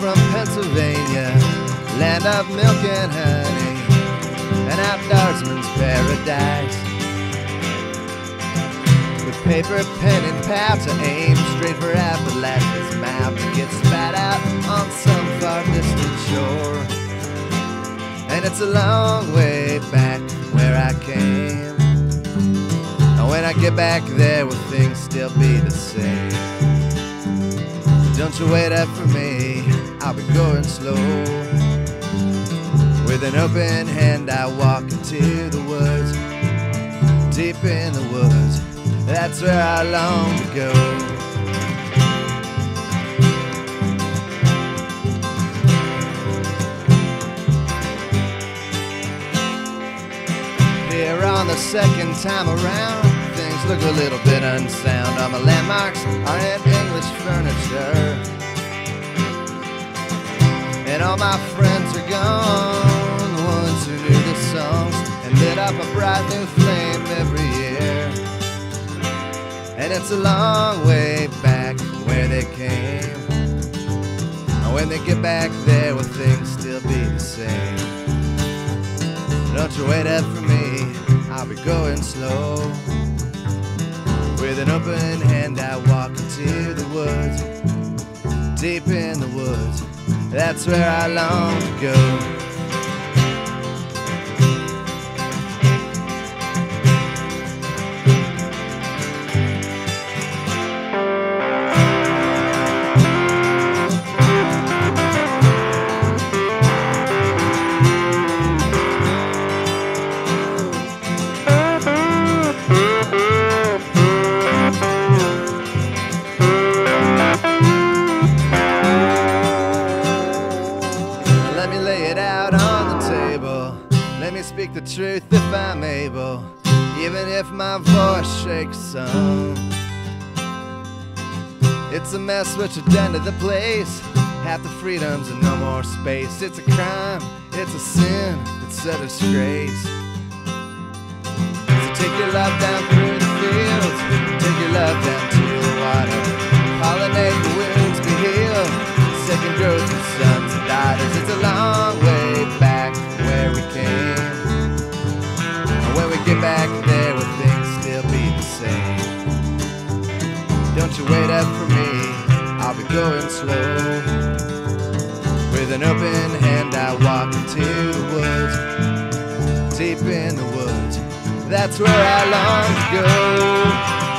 from Pennsylvania, land of milk and honey, an outdoorsman's paradise. With paper, pen, and pouch, I aim straight for Appalachia's mouth to get spat out on some far distant shore. And it's a long way back where I came, and when I get back there, will things still be the same? Don't you wait up for me, I'll be going slow. With an open hand I walk into the woods, deep in the woods, that's where I long to go. Here on the second time around, things look a little bit unsound. All my landmarks are in English furniture, and all my friends are gone, the ones who knew the songs and lit up a bright new flame every year. And it's a long way back where they came, and when they get back there, will things still be the same? Don't you wait up for me, I'll be going slow. With an open hand I walk into the woods, deep in the woods, that's where I long to go. Speak the truth if I'm able, even if my voice shakes some. It's a mess what you've done to the place, half the freedoms and no more space. It's a crime, it's a sin, it's a disgrace. So take your love down through the fields, take your love down to the water, pollinate the wounds, be healed, second growth of sons and daughters. It's a long way back where we came, and when we get back there, will things still be the same? Don't you wait up for me, I'll be going slow. With an open hand I walk into the woods, deep in the woods, that's where I long to go.